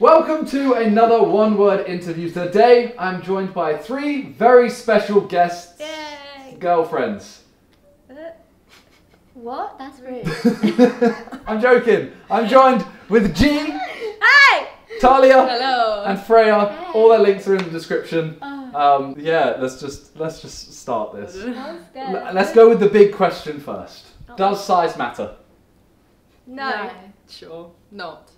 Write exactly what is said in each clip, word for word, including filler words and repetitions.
Welcome to another One Word interview. Today I'm joined by three very special guests. Yay. Girlfriends. Uh, what? That's rude. I'm joking. I'm joined with Jean, hi, Talia, hello, and Freya. Hey. All their links are in the description. Oh. Um, yeah, let's just let's just start this. Let's go with the big question first. Oh. Does size matter? No. no. Sure. Not.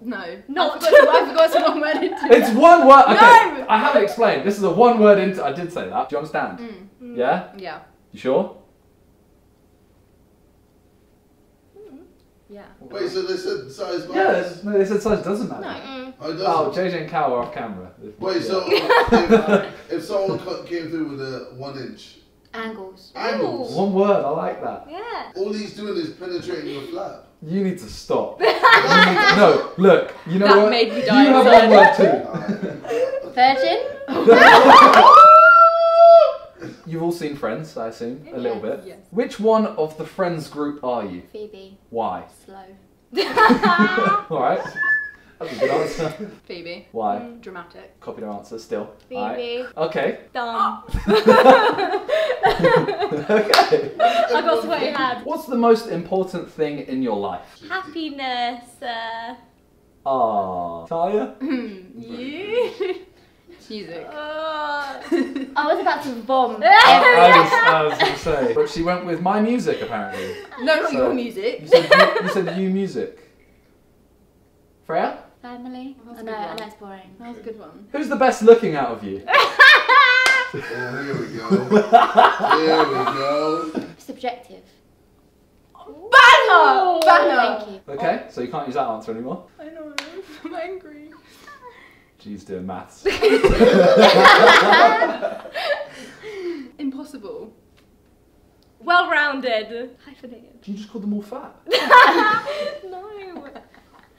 No, not. I forgot, I forgot it's one word interview. It's one word. Okay, no! I haven't explained. This is a one word interview. I did say that. Do you understand? Mm. Mm. Yeah? Yeah. You sure? Mm. Yeah. Wait, so they said size matters? Yeah, they said size doesn't matter. No. Mm. Oh, it doesn't. Oh, J J and Cal are off camera. Wait, yeah. so if, if someone came through with a one inch. Angles. Angles. Ooh. One word, I like that. Yeah. All he's doing is penetrating your flap. You need to stop. need to, no, look, you know that what? Made me die. You have one word too. Virgin? You've all seen Friends, I assume, a little bit. Yes. Which one of the Friends group are you? Phoebe. Why? Slow. Alright. That's a good answer. Phoebe. Why? Mm, dramatic. Copied her answer, still. Phoebe. Right. Okay. Dumb. Okay. I got what you had. What's the most important thing in your life? Happiness. Ah. Uh... Oh. Talia? You? Music. Oh. I was about to bomb. I, I was, I was going to say. But she went with my music, apparently. No, not so your music. You said you, you said you music. Freya? Family. I know, I know it's boring. That was a good one. Who's the best looking out of you? Oh, here we go. Here we go. Subjective. Banner! Banner! Thank you. Okay, so you can't use that answer anymore? I know, I'm angry. She's doing maths. Impossible. Well-rounded. Hyphenated. You just called them all fat. No.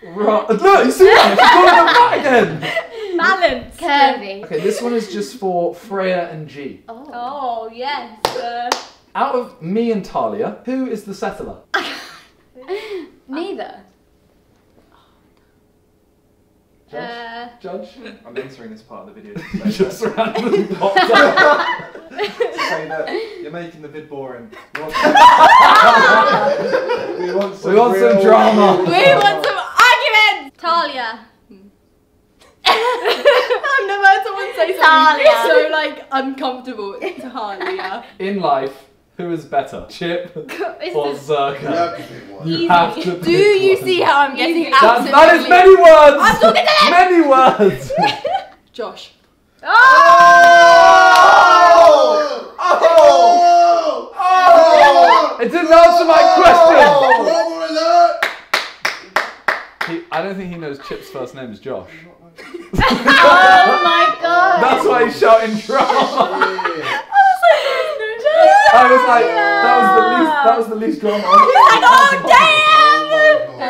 Right. No, you see that? She's calling them fat again. Balance. Curvy. Okay, this one is just for Freya and G. Oh, oh yes. Uh... Out of me and Talia, who is the settler? Neither. Judge? Uh... Judge? I'm answering this part of the video. Just, just randomly popped up. Saying that you're making the vid boring. We want some, we want some, we want some drama. We want some. Talia. Hmm. I've never heard someone say something Talia. So like uncomfortable. Talia. In life, who is better, Chip or Zerka? You have to pick one. Do you see how I'm getting absolutely? That is many words. I'm talking to many words. Josh. Oh! Oh! Oh! Oh! It didn't answer my question. He, I don't think he knows Chip's first name is Josh. Oh my god! That's why he's shouting drama! I was like, that was the least, that was the least drama. He's like,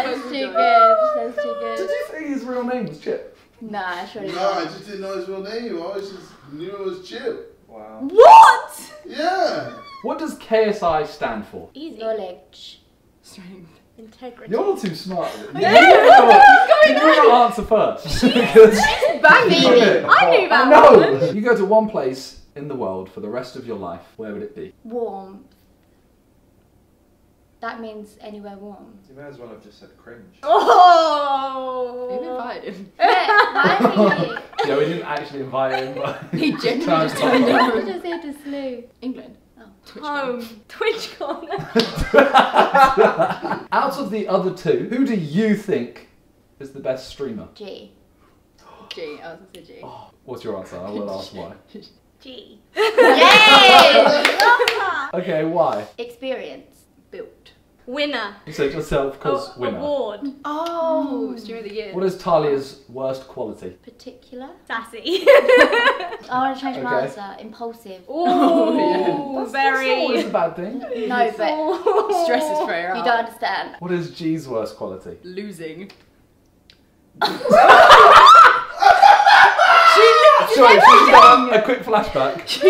oh damn! That's too good, that's too good. Did you think his real name was Chip? Nah, surely not. No, I just didn't know his real name, I always just knew it was Chip. Wow. What?! Yeah! What does K S I stand for? Easy. Knowledge. Strength. Integrity. You're all too smart. No, yeah, you not answer first. She's banging. I knew that. No. One. You go to one place in the world for the rest of your life. Where would it be? Warm. That means anywhere warm. You may as well have just said cringe. Oh. You've invited him. Yeah, yeah, we didn't actually invite him. But he genuinely just turned up. What did I say to slew? England. Home. Twitchcon. Twitchcon. Out of the other two, who do you think is the best streamer? G. G. I was going to say G. Oh, what's your answer? I will ask why. G. Yay! Okay, why? Experience. Built. Winner. You said yourself because oh, winner. Award. Oh, it's during the year. What is Talia's worst quality? Particular. Sassy. I want to change my okay. answer. Impulsive. Ooh, oh, yeah. Very. That's always a bad thing. No, but stresses for her. You don't understand. What is G's worst quality? Losing. Sorry, she's done a quick flashback.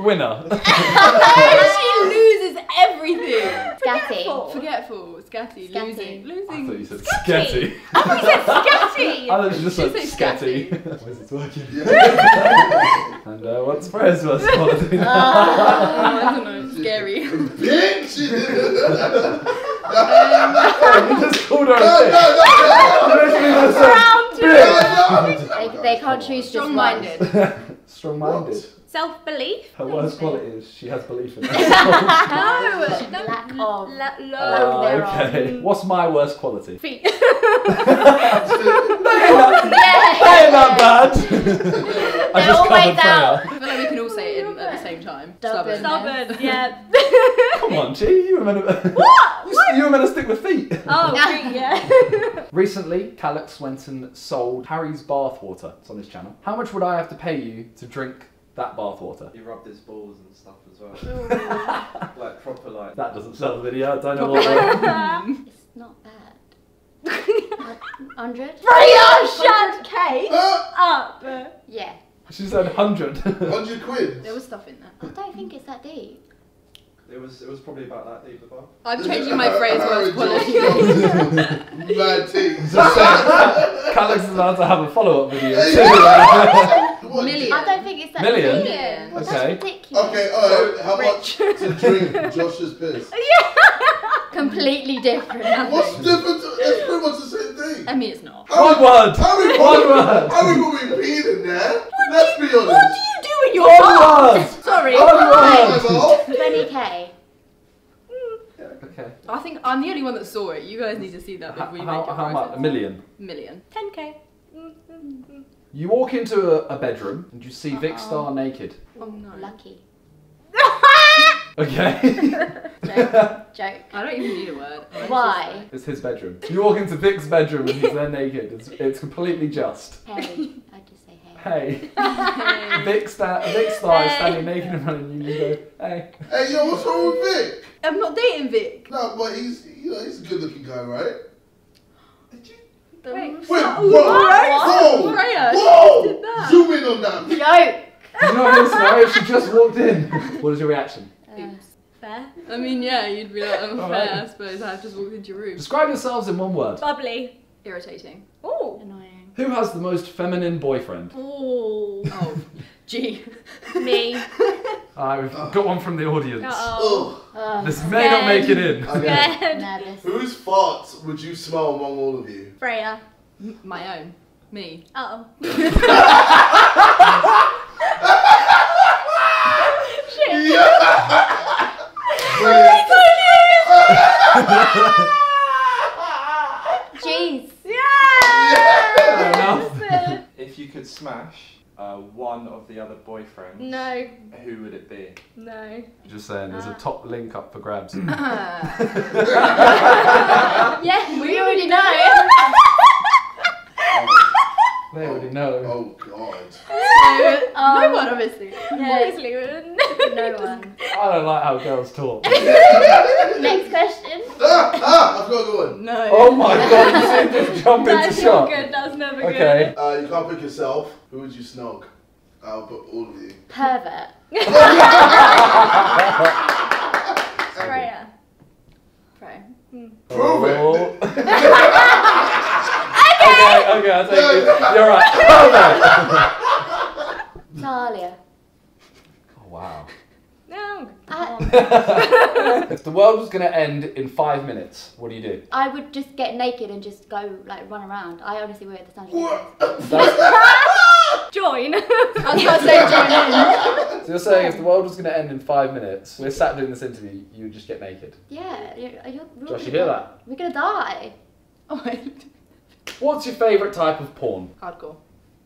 Winner. She loses everything. Forgetful. Forgetful. Scatty. Scatty. Losing. Losing. I thought you said scatty. I thought you said scatty. I thought you just said scatty. Why is it working? And uh, what's Freya's worst holiday? Uh, I don't know. Scary. Bitch! Um, just called her a bitch. They can't choose just one. Strong-minded. Strong-minded. Self-belief. Her worst quality is she has belief in herself. No, lack of. La love uh, okay. What's my worst quality? Feet. They ain't that bad. They're all weighed out. I feel like we can all say it in, at the same time. Stubborn. Stubborn. Yeah. Come on, G. You were meant to. What? You were meant to stick with feet. Oh, feet, yeah. Recently, Calix Swenton sold Harry's bathwater. It's on his channel. How much would I have to pay you to drink that bathwater? He rubbed his balls and stuff as well. Like proper like. That doesn't sell the video. I don't know what. It's not bad. one hundred? Freya, shut K up! Yeah. She said one hundred. one hundred quid? There was stuff in there. I don't think it's that deep. It was, it was probably about that deep, the bar. I'm changing my phrase words quality. Mad teams. Calix is allowed to have a follow-up video. Million. I don't think it's that million. Million. Well, okay. That's ridiculous. Okay, oh, how much to drink Josh's piss? Yeah. Completely different. What's different? It's pretty much the same thing. I mean, it's not. One word. One word. How are we going to be in there? Let's be honest. What do you do in your bath? Sorry. twenty K. Okay. I think I'm the only one that saw it. You guys need to see that before you make it. How much? A million. Million. ten K. You walk into a, a bedroom and you see Vikkstar naked. Oh no. Lucky. Okay. Joke. Joke. I don't even need a word. Why? It's his bedroom. You walk into Vic's bedroom and he's there naked. It's, it's completely just. Hey. I just say hey. Hey. Vikkstar hey. Vic hey. is standing naked in front of you and you go, hey. Hey, yo, what's wrong with Vic? I'm not dating Vic. No, but he's, you know, he's a good looking guy, right? Did you? The Wait, Wait whoa. Whoa. Whoa. Whoa. Whoa. Zoom in on that. Yo. You're not in a scenario, she just walked in. What is your reaction? Oops. Fair. I mean, yeah, you'd be like, I'm fair, right. I suppose. I've just walked into your room. Describe yourselves in one word. Bubbly. Irritating. Ooh. Annoying. Who has the most feminine boyfriend? Ooh. Oh. Gee. Me. Uh, we've oh. got one from the audience. Uh-oh. Oh. This may Red. not make it in. Okay. Whose farts would you smell among all of you? Freya. M my own. Me. Uh-oh. Yeah. Jeez. Yeah. If you could smash uh, one of the other boyfriends, no. Who would it be? No. Just saying, there's uh. a top link up for grabs. Uh. Yeah, we already know. They already know. Oh, God. So, um, no one, obviously. Yeah. Obviously, no one. I don't like how girls talk. Next question. Ah, ah, I've got a good one. No. Oh, my God. You seem to just jump into shock. That's not good. That's never okay. good. Uh, you can't pick yourself. Who would you snog? I'll put all of you. Pervert. Freya. Freya. Mm. Prove oh. it. Okay, okay, I'll take it. You're right. Talia. Oh, wow. No. I... If the world was going to end in five minutes, what do you do? I would just get naked and just go, like, run around. I honestly would at the time. Join. I was going to say join in. So you're saying if the world was going to end in five minutes, we're sat doing this interview, you would just get naked? Yeah. You're, you're, you're Josh, you hear that? We're going to die. Oh, wait. What's your favourite type of porn? Hardcore.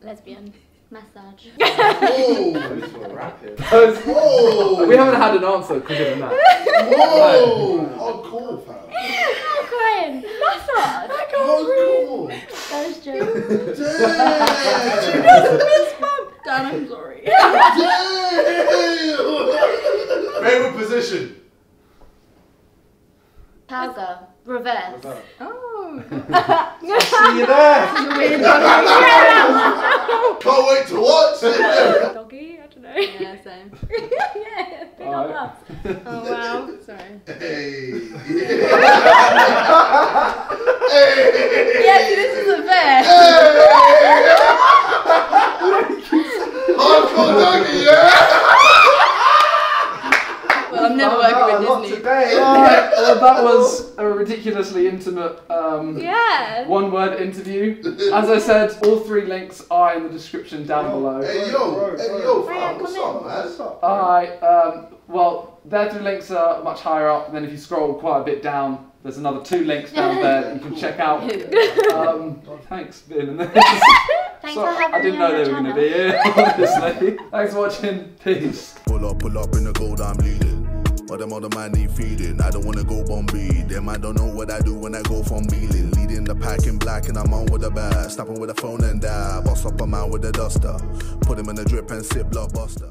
Lesbian. Massage. Whoa! Those were rapid. Those, whoa! We haven't had an answer quicker than that. Whoa! Hardcore, pal. I'm crying. Massage. I can't Hardcore. That was jokes. Damn! She doesn't miss mum. Dan, I'm sorry. Damn! Favourite position? Cowgirl. Reverse. Reverse. Oh. See you there. Can't wait to watch. Doggy, I don't know. Yeah, same. Yeah. Hello. Up. Oh, wow. Sorry. Hey. Hey. Yeah, see, this isn't fair. Hey. Hardcore doggy, yeah? Well, I'm never oh, working no, with not Disney. Today. Right. Well, that was a ridiculously intimate um, yeah. one-word interview. As I said, all three links are in the description down yo. below. Hey, yo. Hey, yo. Freya, what's up, man? What's up? Alright, um... well, their two links are much higher up, and then if you scroll quite a bit down, there's another two links down there that you can check out. Um, thanks for being in this. Thanks so, for having me. I didn't know they were going to be here, honestly. Thanks for watching. Peace. Pull up, pull up in the gold I'm leading. But them other man need feeding. I don't want to go Bombay. Them I don't know what I do when I go from kneeling. Leading the pack in black and I'm on with the bag. Snapping with the phone and die. Boss up a man with the duster. Put him in the drip and sip blockbuster.